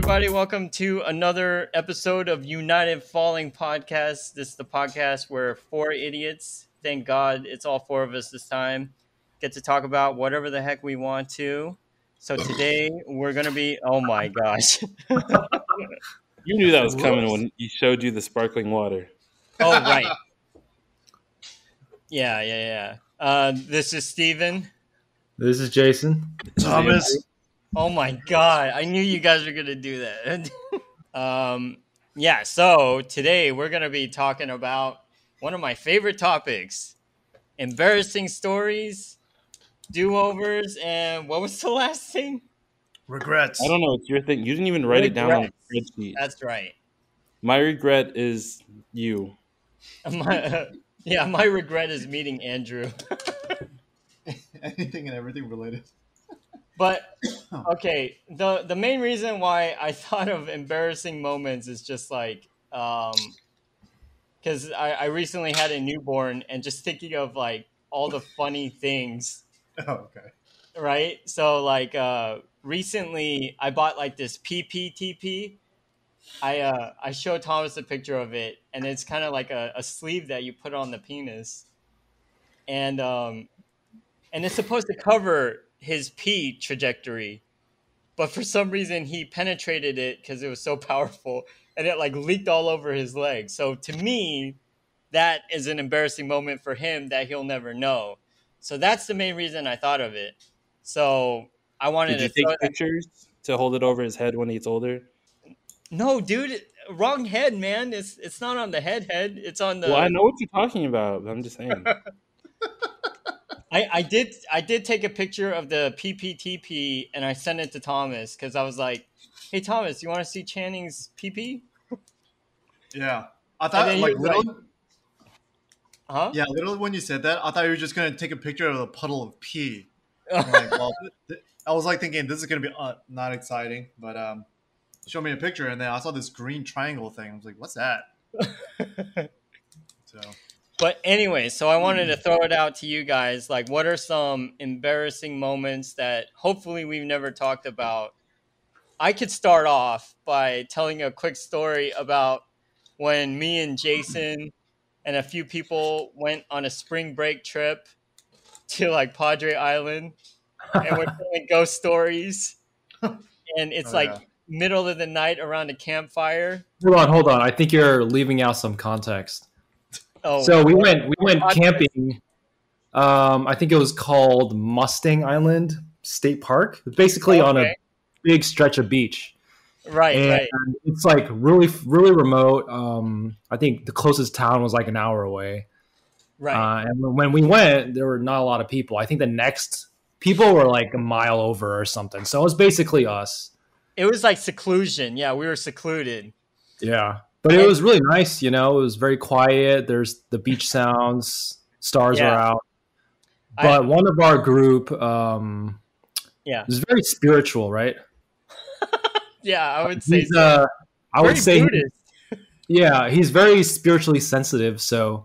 everybody. Welcome to another episode of United Falling Podcast. This is the podcast where four idiots, thank God it's all four of us this time, get to talk about whatever the heck we want to. So today we're going to be, oh my gosh. You knew that was coming when he showed you the sparkling water. Oh, right. Yeah. This is Steven. This is Jason. Thomas. Oh my God. I knew you guys were going to do that. So today we're going to be talking about one of my favorite topics, embarrassing stories, do-overs, and what was the last thing? Regrets. I don't know. It's your thing. You didn't even write it down on the spreadsheet. That's right. My regret is you. My regret is meeting Andrew. Anything and everything related. But, okay, the main reason why I thought of embarrassing moments is just like, because I recently had a newborn and just thinking of like all the funny things. Oh, okay. Right? So like recently I bought like this PPTP. I showed Thomas a picture of it, and it's kind of like a sleeve that you put on the penis. And it's supposed to cover his pee trajectory, but for some reason he penetrated it because it was so powerful and it like leaked all over his legs. So to me, that is an embarrassing moment for him that he'll never know. So that's the main reason I thought of it. So I wanted to take pictures to hold it over his head when he gets older. No, dude, wrong head, man. It's not on the head. It's on the. Well, I know what you're talking about. I'm just saying. I did take a picture of the PPTP and I sent it to Thomas because I was like, "Hey Thomas, you want to see Channing's PP?" Yeah, I thought like literally. Like, huh? Yeah, literally when you said that, I thought you were just gonna take a picture of a puddle of pee. Like, well, I was like thinking this is gonna be not exciting, but show me a picture, and then I saw this green triangle thing. I was like, "What's that?" So. But anyway, so I wanted to throw it out to you guys. Like, what are some embarrassing moments that hopefully we've never talked about? I could start off by telling a quick story about when me and Jason and a few people went on a spring break trip to like Padre Island and we're telling ghost stories. And it's middle of the night around a campfire. Hold on. I think you're leaving out some context. Oh, so we went camping. I think it was called Mustang Island State Park. Basically on a big stretch of beach. Right, and it's like really, really remote. I think the closest town was like an hour away. Right. And when we went, there were not a lot of people. I think the next people were like a mile over or something. So it was basically us. It was like seclusion. Yeah, we were secluded. Yeah. But it was really nice, you know. It was very quiet. There's the beach sounds. Stars are out. But one of our group, is very spiritual, right? Yeah, I would say. He's very spiritually sensitive. So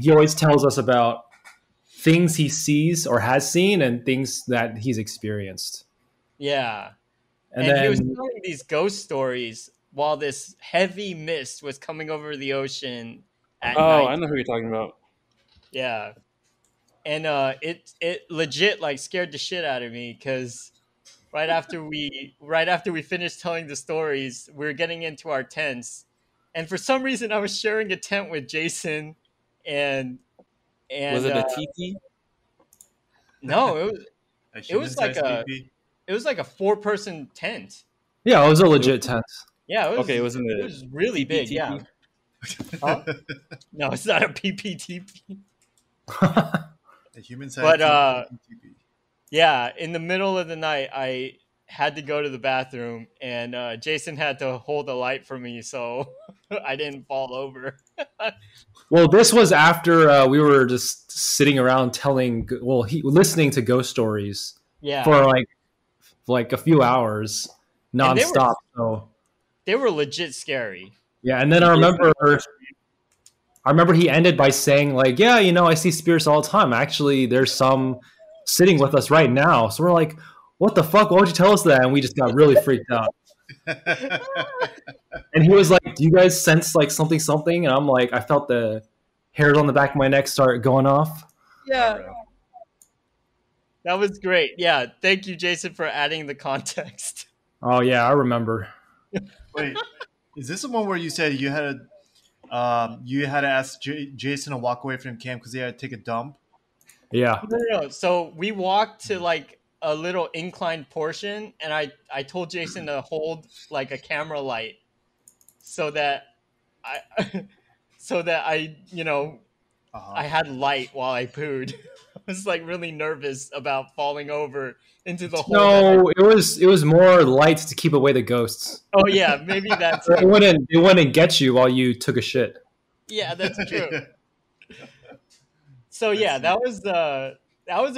he always tells us about things he sees or has seen and things that he's experienced. Yeah, and then, he was telling these ghost stories while this heavy mist was coming over the ocean at night. Oh, I know who you're talking about. Yeah. And it legit like scared the shit out of me because right after we finished telling the stories, we were getting into our tents. And for some reason I was sharing a tent with Jason and was it a tiki? No, it was like a 4-person tent. Yeah, it was a legit tent. Yeah, it was really big. Yeah. Huh? No, it's not a PPTP. The human side. But in the middle of the night, I had to go to the bathroom, and Jason had to hold the light for me, so I didn't fall over. Well, this was after we were just sitting around listening to ghost stories. Yeah. For like a few hours, nonstop. They were legit scary. Yeah, and then I remember he ended by saying like, yeah, you know, I see spirits all the time. Actually, there's some sitting with us right now. So we're like, what the fuck? Why would you tell us that? And we just got really freaked out. And he was like, do you guys sense like something? And I'm like, I felt the hairs on the back of my neck start going off. Yeah. That was great. Yeah. Thank you, Jason, for adding the context. Oh, yeah. I remember. Wait, is this the one where you said you had to ask Jason to walk away from camp because he had to take a dump? Yeah. No. So we walked to like a little inclined portion, and I told Jason to hold like a camera light so that I you know, I had light while I pooed. I was like really nervous about falling over into the hole. No, it was more lights to keep away the ghosts. Oh yeah, maybe that's it. It wouldn't get you while you took a shit. Yeah, that's true. So yeah, that was a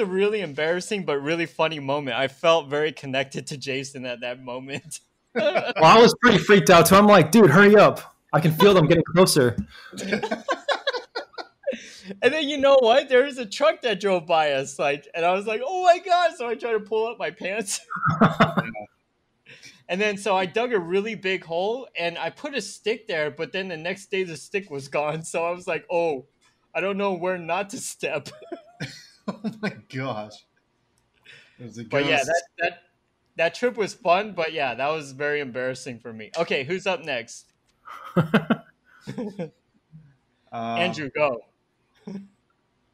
really embarrassing but really funny moment. I felt very connected to Jason at that moment. Well, I was pretty freaked out, so I'm like, dude, hurry up. I can feel them getting closer. And then, you know what? There was a truck that drove by us, and I was like, oh my God. So I tried to pull up my pants. And then, so I dug a really big hole and I put a stick there, but then the next day the stick was gone. So I was like, oh, I don't know where not to step. Oh my gosh. But yeah, that trip was fun, but yeah, that was very embarrassing for me. Okay. Who's up next? Andrew, go.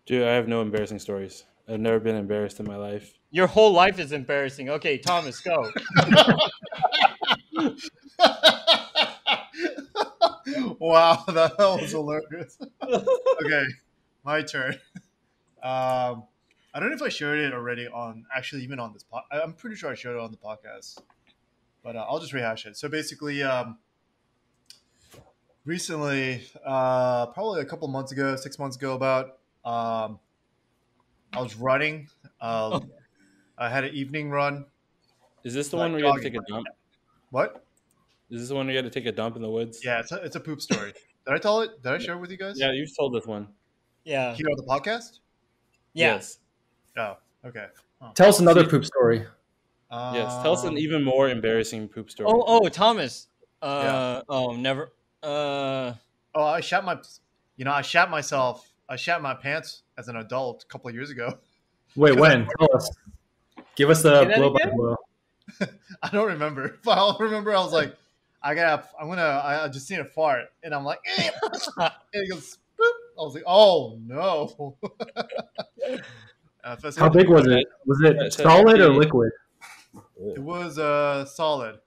Dude, I have no embarrassing stories. I've never been embarrassed in my life. Your whole life is embarrassing. Okay, Thomas, go. Wow, that was hilarious. Okay, my turn. I don't know if I shared it already on this podcast. I'm pretty sure I shared it on the podcast, but I'll just rehash it. So basically, recently, probably a couple months ago, 6 months ago about, I was running. I had an evening run. Is this the one where you had to take a dump? What? Is this the one where you had to take a dump in the woods? Yeah, it's a poop story. Did I tell it? Did I share it with you guys? Yeah, you told this one. Yeah. Here on the podcast? Yes. Oh, okay. Oh. Tell us another poop story. Yes, tell us an even more embarrassing poop story. Oh, Thomas. Never... I shat my pants as an adult a couple of years ago. Wait, when? Tell us. Give us the blow by blow. I don't remember, but I'll remember. I was like, I just seen a fart, and I'm like, eh. And it goes, boop. I was like, oh no. How big was it? Was it solid or liquid? It was solid.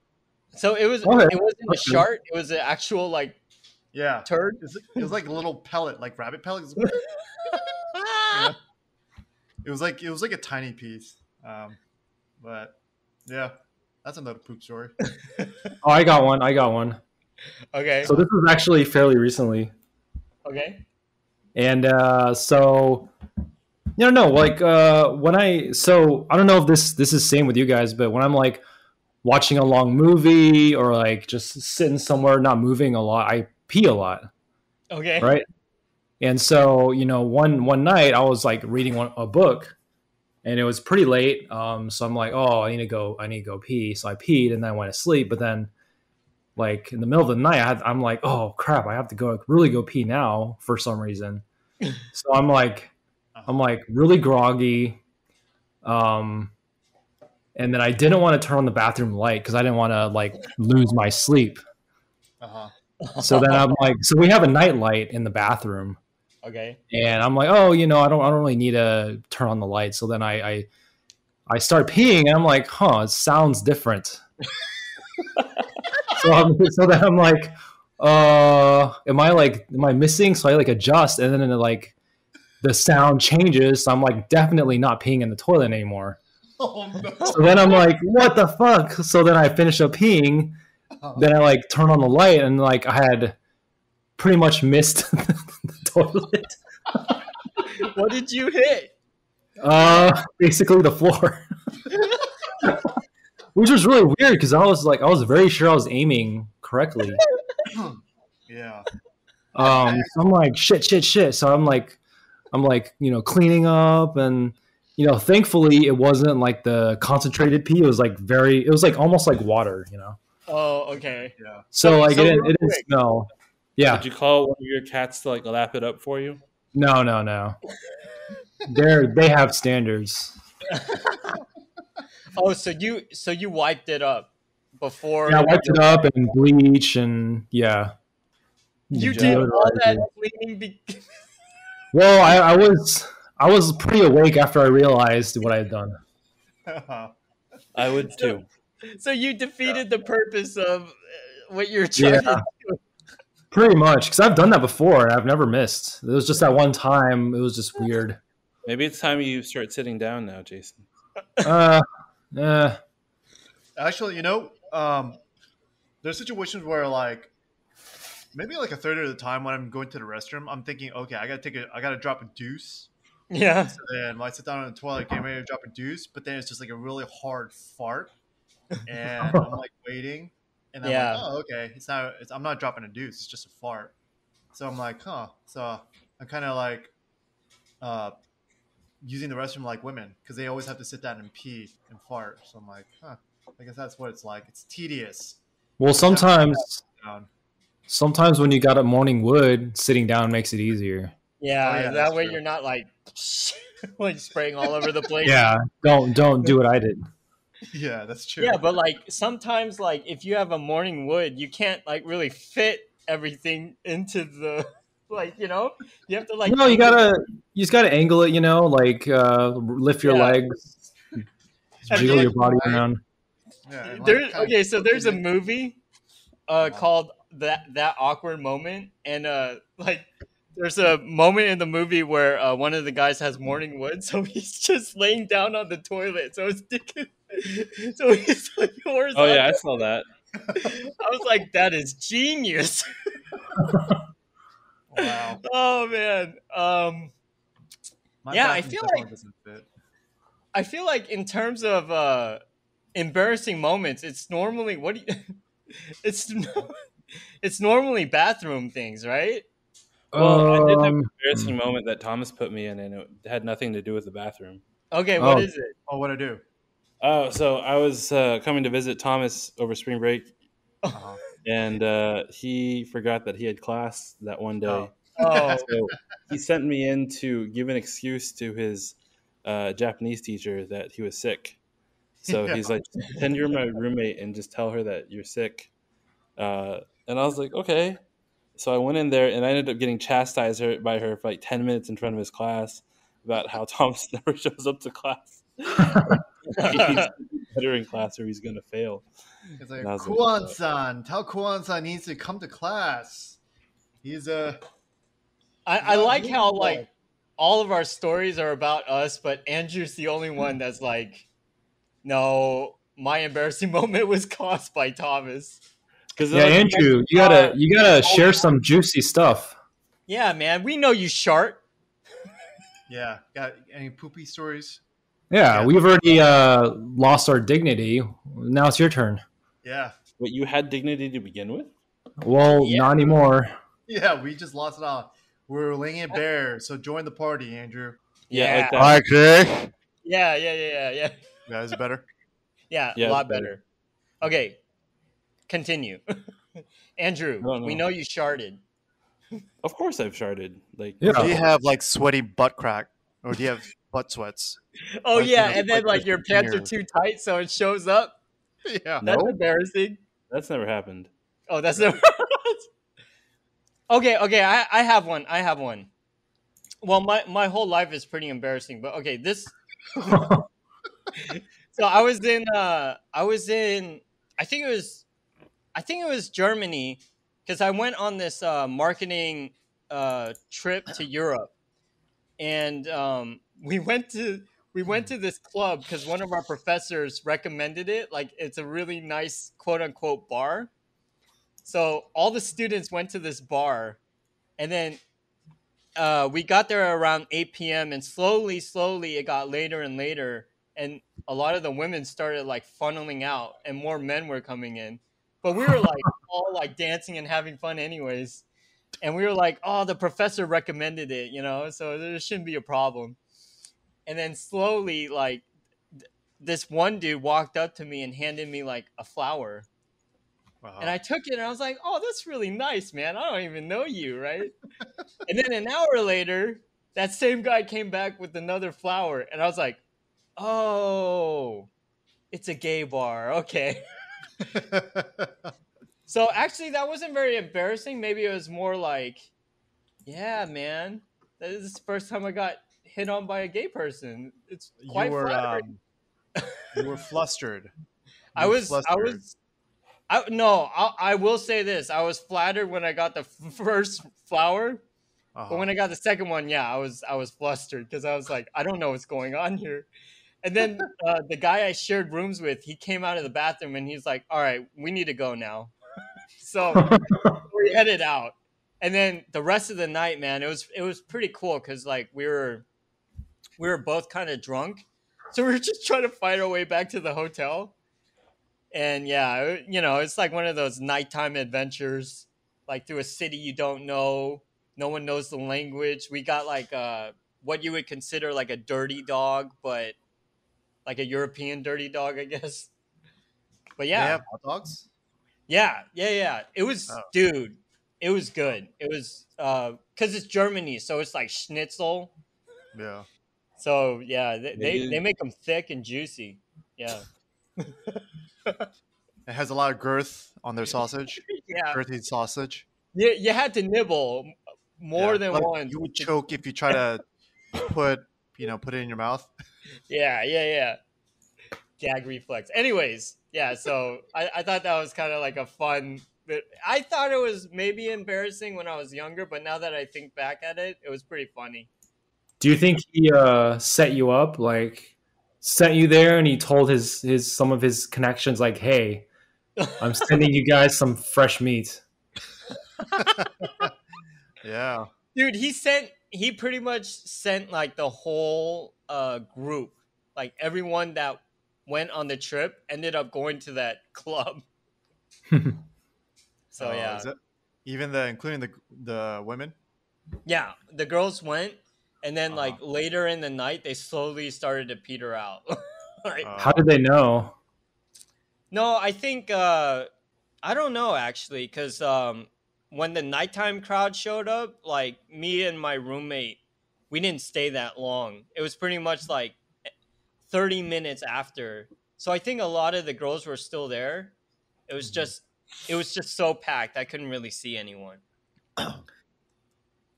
So it wasn't a shart. It was an actual turd. It was like a little pellet, like rabbit pellets. Yeah. It was like a tiny piece. But yeah, that's another poop story. Oh, I got one. Okay. So this was actually fairly recently. Okay. And so you know, I don't know if this is same with you guys, but when I'm like watching a long movie or like just sitting somewhere, not moving a lot, I pee a lot. Okay. Right. And so, you know, one night I was like reading a book and it was pretty late. So I'm like, oh, I need to go pee. So I peed and then I went to sleep. But then like in the middle of the night, I'm like, oh crap, I have to really go pee now for some reason. So I'm like really groggy. And then I didn't want to turn on the bathroom light because I didn't want to like lose my sleep. Uh-huh. So then I'm like, so we have a night light in the bathroom. Okay. And I'm like, oh, you know, I don't really need to turn on the light. So then I start peeing and I'm like, huh, it sounds different. So then I'm like, am I missing? So I like adjust and then like the sound changes. So I'm like definitely not peeing in the toilet anymore. Oh, no. So then I'm like, what the fuck? So then I finish up peeing. Oh. Then I like turn on the light and like I had pretty much missed the toilet. What did you hit? Basically the floor. Which was really weird because I was very sure I was aiming correctly. Yeah. So I'm like shit. So I'm like, you know, cleaning up and you know, thankfully it wasn't like the concentrated pee. It was like almost like water, you know? Oh, okay. Yeah. So like it is snow. Yeah. Did you call one of your cats to like lap it up for you? No. They have standards. Oh, so you wiped it up before? Yeah, I wiped it up and bleach and yeah. You did all that cleaning. Well, I was pretty awake after I realized what I had done. I would too. So you defeated the purpose of what you're trying to do. Pretty much, because I've done that before and I've never missed. It was just that one time. It was just weird. Maybe it's time you start sitting down now, Jason. Actually, there's situations where like maybe like a third of the time when I'm going to the restroom, I'm thinking, okay, I gotta drop a deuce. Yeah. So then when I sit down on the toilet, I'm ready to drop a deuce, but then it's just like a really hard fart, and I'm like waiting, and I'm like, oh, okay, I'm not dropping a deuce, it's just a fart. So I'm like, huh. So I'm kind of like, using the restroom like women, because they always have to sit down and pee and fart. So I'm like, huh, I guess that's what it's like. It's tedious. Well, sometimes when you got a morning wood, sitting down makes it easier. Yeah, that way you're not like spraying all over the place. Yeah, don't do what I did. Yeah, that's true. Yeah, but like sometimes like if you have a morning wood, you can't like really fit everything into the you have to like. No, you just gotta angle it. Like lift your legs, jiggle your body around. Yeah, so there's a movie called That Awkward Moment, and there's a moment in the movie where one of the guys has morning wood, so he's just laying down on the toilet, so it's so he's like horizontal. Oh yeah, I saw that. I was like, that is genius. Wow. Oh man. I feel like in terms of embarrassing moments, it's normally it's normally bathroom things, right? Well, I did have an embarrassing moment that Thomas put me in, and it had nothing to do with the bathroom. Okay, what is it? Oh, what I do? Oh, so I was coming to visit Thomas over spring break. Uh-huh. And he forgot that he had class that one day. Oh. So he sent me in to give an excuse to his Japanese teacher that he was sick. So he's like, "Pretend you're my roommate and just tell her that you're sick." And I was like, "Okay." So I went in there and I ended up getting chastised by her for like 10 minutes in front of his class about how Thomas never shows up to class. He's better in class or he's going to fail. It's like, Kuan-san, tell Kuan-san needs to come to class. He's a... I like how like all of our stories are about us, but Andrew's the only one that's like, no, my embarrassing moment was caused by Thomas. Yeah, Andrew, you gotta share some juicy stuff. Yeah, man, we know you shart. Yeah, got any poopy stories? Yeah, we've already lost our dignity. Now it's your turn. Yeah, but you had dignity to begin with. Well, not anymore. Yeah, we just lost it all. We're laying it bare. So join the party, Andrew. Yeah. Like that. Okay. Yeah. That is better. Yeah, a lot better. Okay. Continue. Andrew, no. We know you sharted. Of course I've sharted. Do you have like sweaty butt crack? Or do you have butt sweats? Oh like, yeah, and then like your pants are too tight so it shows up. Yeah. That's embarrassing. That's never happened. Oh, that's never Okay, I have one. Well, my whole life is pretty embarrassing, but okay, this So I think it was Germany, because I went on this marketing trip to Europe, and we went to this club because one of our professors recommended it. Like it's a really nice quote unquote bar. So all the students went to this bar, and then we got there around 8 p.m. and slowly it got later and later, and a lot of the women started like funneling out, and more men were coming in. But we were like all like dancing and having fun anyways. And we were like, oh, the professor recommended it, so there shouldn't be a problem. And then slowly like this one dude walked up to me and handed me like a flower. Wow. And I took it and I was like, oh, that's really nice, man. I don't even know you, right? And then an hour later, that same guy came back with another flower. And I was like, oh, it's a gay bar. Okay. So actually, that wasn't very embarrassing. Maybe it was more like, yeah, man, that is the first time I got hit on by a gay person. It's quite flattering. You were flustered. I will say this. I was flattered when I got the first flower, but when I got the second one, yeah, I was flustered because I was like, I don't know what's going on here. And then the guy I shared rooms with, he came out of the bathroom and he's like, all right, we need to go now. So we headed out. And then the rest of the night, man, it was pretty cool because like we were both kind of drunk. So we were just trying to fight our way back to the hotel. And yeah, you know, it's like one of those nighttime adventures, like through a city you don't know. No one knows the language. We got like what you would consider like a dirty dog, but like a European dirty dog, I guess. But yeah. They have hot dogs? Yeah. It was, dude, it was good. It was, because it's Germany, so it's like schnitzel. Yeah. So yeah, they make them thick and juicy. Yeah. It has a lot of girth on their sausage. Yeah. Girthy sausage. You had to nibble more than once. You would choke if you try to put it in your mouth. Yeah. Gag reflex. Anyways, yeah, so I thought that was kind of like a fun bit. I thought it was maybe embarrassing when I was younger, but now that I think back at it, it was pretty funny. Do you think he set you up, like sent you there, and he told his some of his connections, like, "Hey, I'm sending you guys some fresh meat." Yeah, dude, he pretty much sent like the whole group, like everyone that went on the trip ended up going to that club. So yeah, including the women. Yeah, the girls went. And then, like, later in the night, they slowly started to peter out. Like, how did they know? No, I think, I don't know, actually, because when the nighttime crowd showed up, like, me and my roommate, we didn't stay that long. It was pretty much, like, 30 minutes after. So I think a lot of the girls were still there. It was just so packed. I couldn't really see anyone.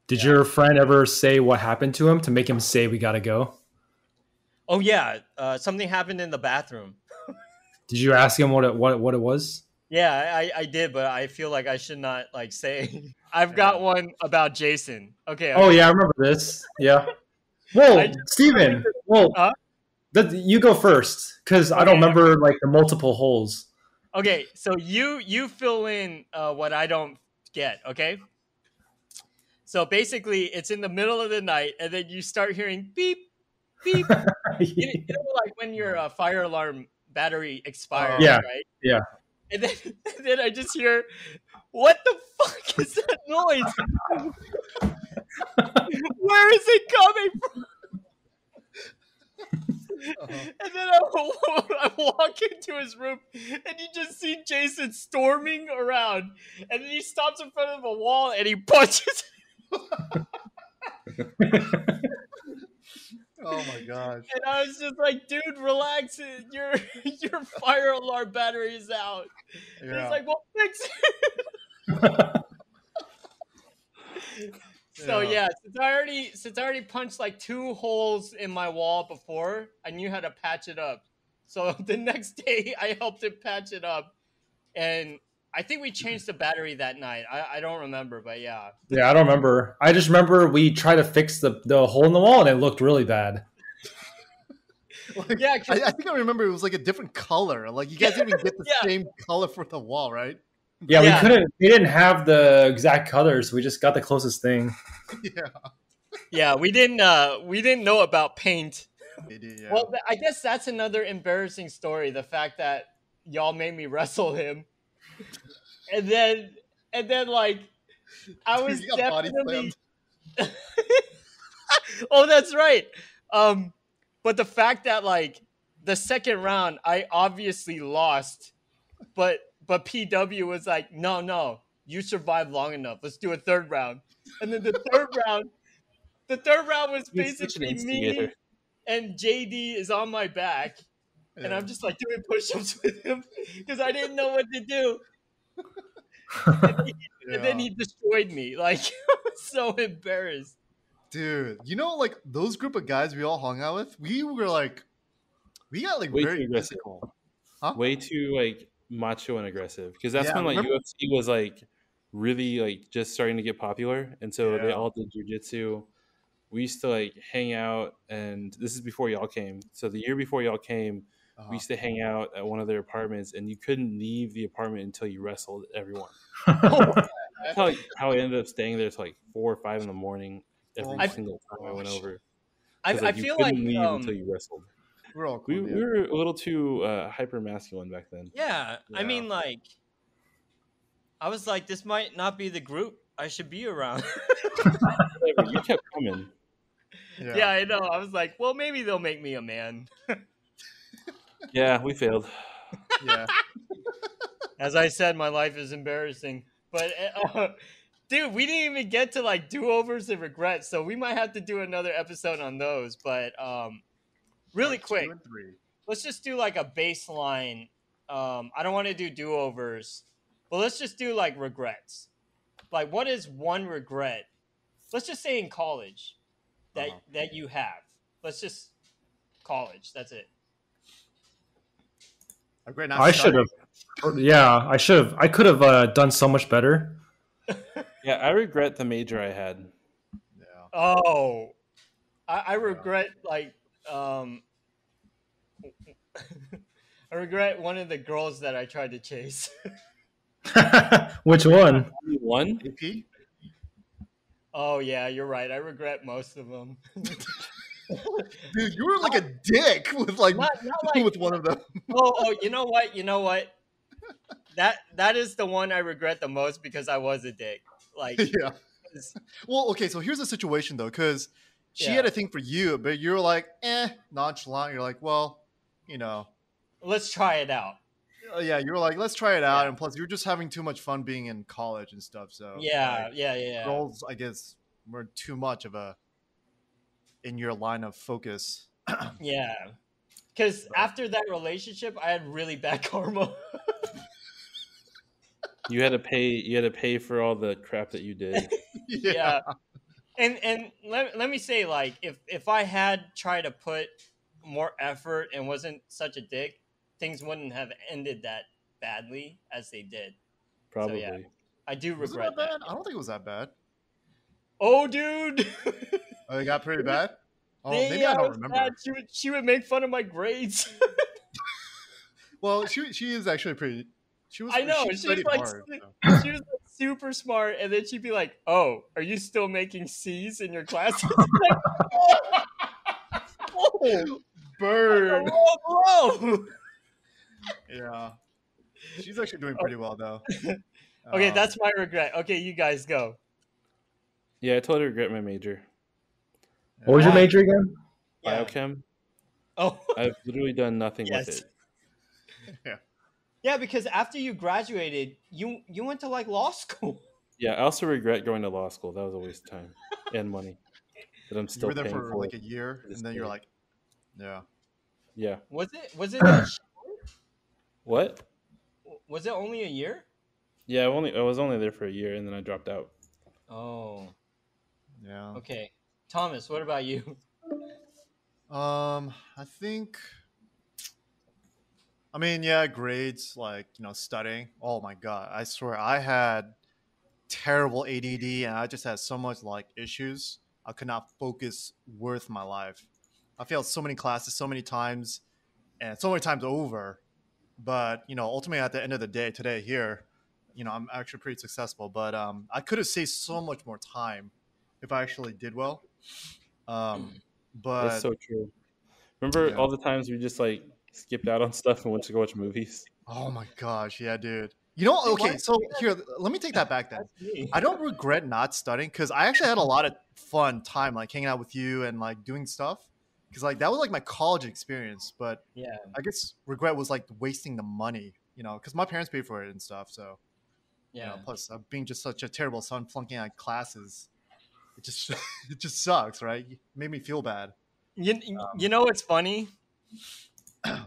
Did your friend ever say what happened to him to make him say we gotta go? Oh yeah, something happened in the bathroom. Did you ask him what it was? Yeah, I did, but I feel like I should not like say. I've got one about Jason. Okay. Oh yeah, I remember this. Yeah. Whoa, Steven. Whoa. Huh? You go first, because I don't remember like the multiple holes. Okay, so you fill in what I don't get. Okay. So basically, it's in the middle of the night, and then you start hearing beep, beep. Yeah. You know, like when your fire alarm battery expires, right? Yeah. And then I just hear, what the fuck is that noise? Where is it coming from? And then I walk into his room, and you just see Jason storming around, and then he stops in front of a wall, and he punches. Oh my gosh. And I was just like, dude, relax, your fire alarm battery is out. Yeah. And he's like, well, fix it. So yeah, since I already punched like 2 holes in my wall before, I knew how to patch it up. So the next day I helped him patch it up, and I think we changed the battery that night. I don't remember, but yeah. Yeah, I don't remember. I just remember we tried to fix the hole in the wall, and it looked really bad. Like, yeah, I think I remember it was like a different color. Like you guys didn't even get the same color for the wall, right? Yeah, we couldn't. We didn't have the exact colors. We just got the closest thing. Yeah. Yeah, we didn't know about paint. Yeah. Well, I guess that's another embarrassing story. The fact that y'all made me wrestle him. And then, like, I was definitely. Oh, that's right. But the fact that, like, the second round, I obviously lost, but But PW was like, no, you survived long enough. Let's do a third round. And then the third round, was basically me and JD is on my back. Yeah. And I'm just like doing push-ups with him because I didn't know what to do. And then he destroyed me. Like, I was so embarrassed. Dude, you know, like those group of guys we all hung out with, we were like, we got like way very physical. Huh? Way too like macho and aggressive. Because that's when like UFC was like really like just starting to get popular. And so they all did jiu-jitsu. We used to like hang out, and this is before y'all came. So the year before y'all came, we used to hang out at one of their apartments, and you couldn't leave the apartment until you wrestled everyone. That's how I ended up staying there till like 4 or 5 in the morning every single time I went over. I feel like you couldn't leave until you wrestled. We're all cool, we were a little too hyper masculine back then. Yeah, I mean, like, I was like, this might not be the group I should be around. You kept coming. Yeah, I know. I was like, well, maybe they'll make me a man. Yeah, we failed. Yeah. As I said, my life is embarrassing. But, dude, we didn't even get to, like, do-overs and regrets, so we might have to do another episode on those. But really quick, let's just do, like, a baseline. I don't want to do do-overs, but let's just do, like, regrets. Like, what is one regret? Let's just say in college that that you have. Let's just college. That's it. I should have. Yeah, I should have. I could have done so much better. Yeah, I regret the major I had. Yeah. Oh, I regret I regret one of the girls that I tried to chase. Which one? One? AP? Oh, yeah, you're right. I regret most of them. Dude, you were like a dick with like with one of them. oh, you know what? That is the one I regret the most because I was a dick. Like, yeah. Well, okay, so here's the situation though, because she had a thing for you, but you were like, nonchalant. You're like, well, you know, let's try it out. Yeah, you were like, let's try it out, and plus, you were just having too much fun being in college and stuff. So Girls, I guess, were too much of a in your line of focus. Yeah, because after that relationship, I had really bad karma. You had to pay for all the crap that you did. Yeah, and let me say, like, if I had tried to put more effort and wasn't such a dick, things wouldn't have ended that badly as they did. Probably. So, yeah, I do regret that. I don't think it was that bad. Oh, dude. Oh, it got pretty bad? Oh, maybe I don't remember. She would make fun of my grades. Well, she is actually pretty. She was. I know. She was like super smart, and then she'd be like, "Oh, are you still making C's in your classes?" Oh, bird. Whoa. Yeah, she's actually doing pretty well though. Okay, that's my regret. Okay, you guys go. Yeah, I totally regret my major. What was your major again? Biochem. Oh, I've literally done nothing with it. Yeah, because after you graduated, you went to like law school. Yeah, I also regret going to law school. That was a waste of time and money. But I'm still. You were there for like a year, and then you're like, yeah. Was it? What? Was it only a year? Yeah, I was only there for a year, and then I dropped out. Oh. Yeah. Okay. Thomas, what about you? Grades, like, you know, studying. Oh, my God. I swear, I had terrible ADD, and I just had so much, like, issues. I could not focus worth my life. I failed so many classes so many times, and so many times over. But, you know, ultimately at the end of the day today here, you know, I'm actually pretty successful. But I could have saved so much more time if I actually did well. But that's so true. Remember all the times we just like skipped out on stuff and went to go watch movies? Oh, my gosh. Yeah, dude. You know, okay, so here, let me take that back then. I don't regret not studying because I actually had a lot of fun time like hanging out with you and like doing stuff. Because, like, that was, like, my college experience. But I guess regret was, like, wasting the money, you know, because my parents paid for it and stuff. So, yeah. You know, plus being just such a terrible son, flunking out classes, it just sucks, right? It made me feel bad. You know what's funny?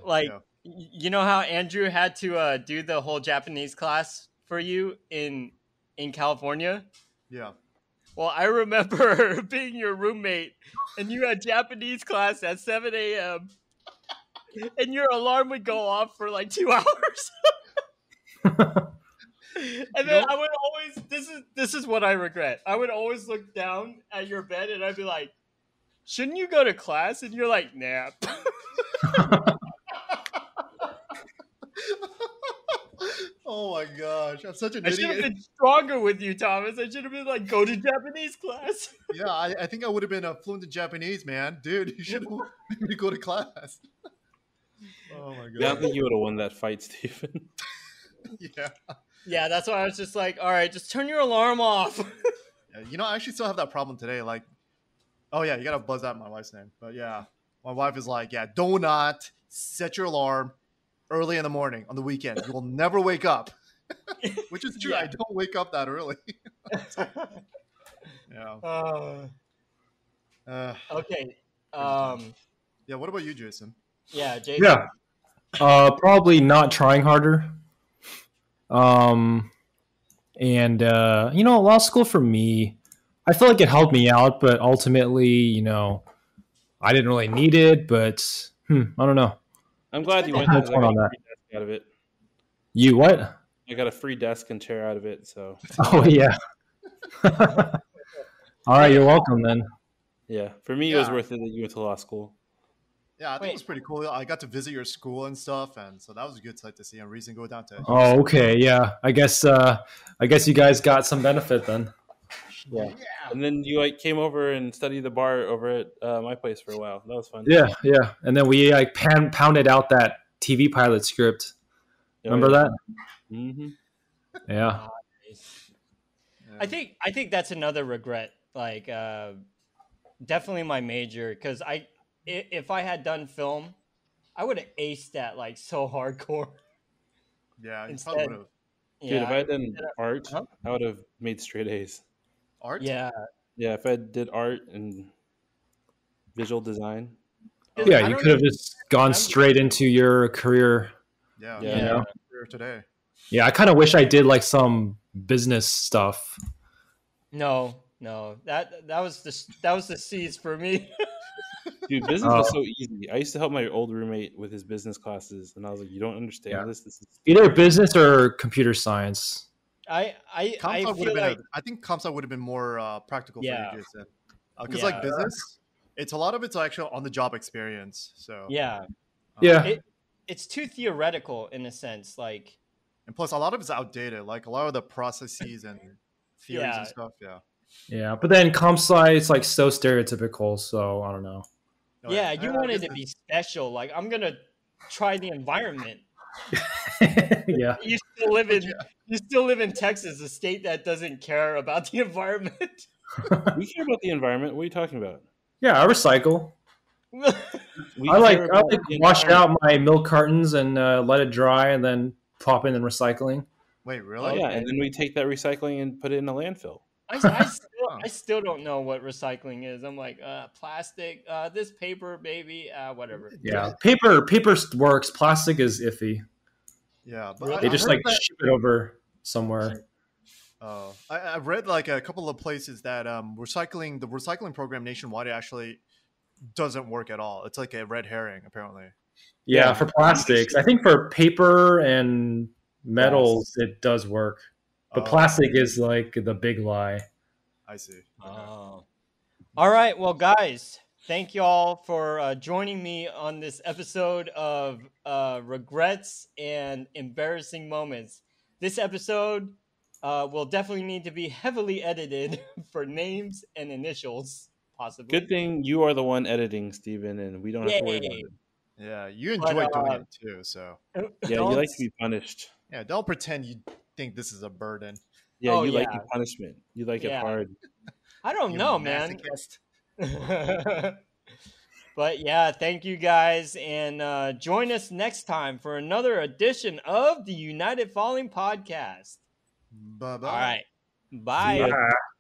Like, you know how Andrew had to do the whole Japanese class for you in California? Yeah. Well, I remember being your roommate, and you had Japanese class at 7 a.m., and your alarm would go off for like 2 hours. And then I would always, this is what I regret. I would always look down at your bed, and I'd be like, shouldn't you go to class? And you're like, nah. Oh my gosh, I'm such an idiot. I should have been stronger with you, Thomas. I should have been like, go to Japanese class. Yeah, I think I would have been fluent in Japanese, man. Dude, you should have made me go to class. Oh my god. I think you would have won that fight, Stephen. Yeah. Yeah, that's why I was just like, all right, just turn your alarm off. Yeah, you know, I actually still have that problem today. Like, oh yeah, you got to buzz out my wife's name. But yeah, my wife is like, yeah, do not set your alarm early in the morning on the weekend. You will never wake up, which is true. Yeah. I don't wake up that early. Yeah. Okay. Yeah. What about you, Jason? Yeah. Jason. Yeah. Probably not trying harder. And, you know, law school for me, I feel like it helped me out, but ultimately, you know, I didn't really need it, but I don't know. I'm glad you went on that. Out of it. You what? I got a free desk and chair out of it. So. Oh yeah. All right, you're welcome then. Yeah, for me it was worth it that you went to law school. Yeah, I think it was pretty cool. I got to visit your school and stuff, and so that was a good sight to see. And reason go down to. Houston. Oh okay, yeah. I guess you guys got some benefit then. Yeah. And then you like came over and studied the bar over at my place for a while. That was fun. Yeah, yeah. And then we like pounded out that TV pilot script. Remember that? Mm-hmm. Yeah. I think that's another regret. Like, definitely my major, because if I had done film, I would have aced that like so hardcore. Yeah, you probably would have. Dude, yeah, if I had done art, I would have made straight A's. Art? Yeah. Yeah, if I did art and visual design. Yeah, you could have just gone straight into your career. Yeah. Yeah. You know? Today. Yeah, I kind of wish I did like some business stuff. No. That was the C's for me. Dude, business was so easy. I used to help my old roommate with his business classes, and I was like, you don't understand this. This is either business or computer science. I think comp sci would have been more practical for you, Jason, because like business, it's a lot of it's actually on the job experience. So it's too theoretical in a sense, like, and plus a lot of it's outdated, like a lot of the processes and theories and stuff. Yeah. Yeah, but then comp sci is like so stereotypical, so I don't know. Yeah, you wanted to be special. Like, I'm gonna try the environment. Yeah, you still live in Texas, a state that doesn't care about the environment. We care about the environment. What are you talking about? Yeah, I recycle. I like wash out my milk cartons and let it dry, and then pop in and recycling. Wait, really? Oh, yeah, and then we take that recycling and put it in a landfill. I still don't know what recycling is. I'm like, plastic, this paper, baby, whatever. Yeah, paper works. Plastic is iffy. Yeah, but they just like ship it over somewhere. Oh, I read like a couple of places that the recycling program nationwide actually doesn't work at all. It's like a red herring, apparently. Yeah, for plastics. I think for paper and metals, it does work. But plastic is like the big lie. I see. Okay. Oh. All right. Well, guys, thank you all for joining me on this episode of Regrets and Embarrassing Moments. This episode will definitely need to be heavily edited for names and initials, possibly. Good thing you are the one editing, Stephen, and we don't have to worry about it. Yeah, you enjoy doing it too. So yeah, you like to be punished. Yeah, don't pretend you think this is a burden. Yeah, you like the punishment. You like it hard. I don't know, man. But yeah, thank you guys. And join us next time for another edition of the United Falling Podcast. Bye-bye. All right. Bye. Bye.